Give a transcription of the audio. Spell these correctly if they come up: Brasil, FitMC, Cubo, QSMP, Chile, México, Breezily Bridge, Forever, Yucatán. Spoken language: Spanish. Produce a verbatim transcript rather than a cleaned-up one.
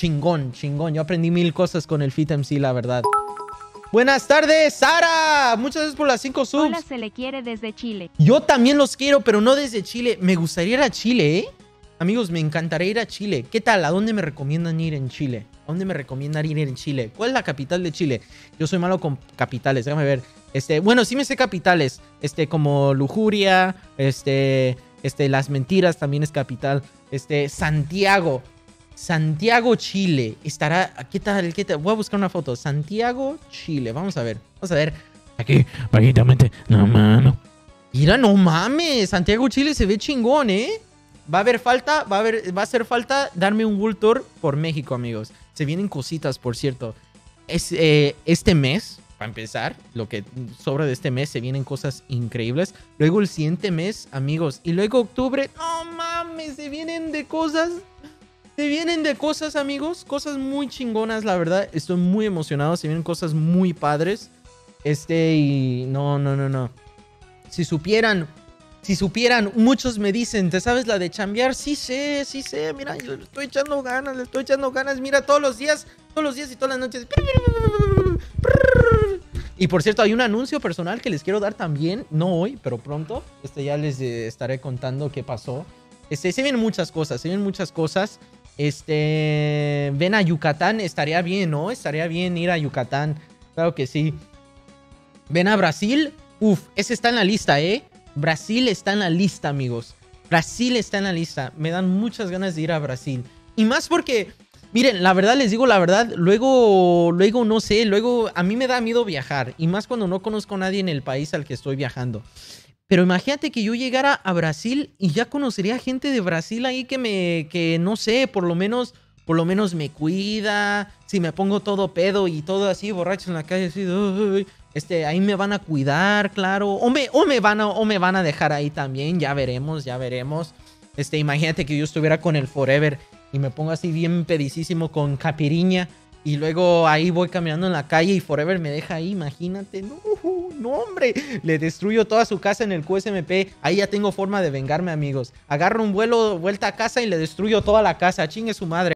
chingón, chingón. Yo aprendí mil cosas con el FitMC, la verdad. Buenas tardes, Sara. Muchas gracias por las cinco subs. Hola, se le quiere desde Chile. Yo también los quiero, pero no desde Chile. Me gustaría ir a Chile, ¿eh? Amigos, me encantaría ir a Chile. ¿Qué tal? ¿A dónde me recomiendan ir en Chile? ¿A dónde me recomiendan ir en Chile? ¿Cuál es la capital de Chile? Yo soy malo con capitales, déjame ver. Este, bueno, sí me sé capitales. Este, como Lujuria, este, este, Las Mentiras también es capital. Este, Santiago. Santiago, Chile. Estará, ¿qué tal? ¿Qué tal? Voy a buscar una foto. Santiago, Chile. Vamos a ver. Vamos a ver. Aquí, vaguitamente. No, mano. Mira, no mames. Santiago, Chile se ve chingón, ¿eh? Va a haber falta, va a haber, va a hacer falta darme un World Tour por México, amigos. Se vienen cositas, por cierto. Es, eh, este mes, para empezar, lo que sobra de este mes, se vienen cosas increíbles. Luego el siguiente mes, amigos. Y luego octubre, no mames, se vienen de cosas. Se vienen de cosas, amigos. Cosas muy chingonas, la verdad. Estoy muy emocionado. Se vienen cosas muy padres. Este y... No, no, no, no. Si supieran... Si supieran, muchos me dicen, ¿te sabes la de chambear? Sí sé, sí sé, mira, yo le estoy echando ganas, le estoy echando ganas, mira, todos los días, todos los días y todas las noches. Y por cierto, hay un anuncio personal que les quiero dar también, no hoy, pero pronto, este ya les eh, estaré contando qué pasó. Este, se vienen muchas cosas, se vienen muchas cosas, este, ven a Yucatán, estaría bien, ¿no? Estaría bien ir a Yucatán, claro que sí. Ven a Brasil, uff, ese está en la lista, ¿eh? Brasil está en la lista, amigos. Brasil está en la lista. Me dan muchas ganas de ir a Brasil. Y más porque, miren, la verdad, les digo la verdad, luego, luego no sé, luego a mí me da miedo viajar. Y más cuando no conozco a nadie en el país al que estoy viajando. Pero imagínate que yo llegara a Brasil y ya conocería gente de Brasil ahí que me, que no sé, por lo menos, por lo menos me cuida. Si me pongo todo pedo y todo así, borracho en la calle, así... Uy, Este, ahí me van a cuidar, claro. O me, o, me van a, o me van a dejar ahí también. Ya veremos, ya veremos. Este, imagínate que yo estuviera con el Forever y me pongo así bien pedicísimo con capiriña. Y luego ahí voy caminando en la calle y Forever me deja ahí, imagínate. No, no, hombre. Le destruyo toda su casa en el Q S M P. Ahí ya tengo forma de vengarme, amigos. Agarro un vuelo, vuelta a casa y le destruyo toda la casa. Chingue su madre.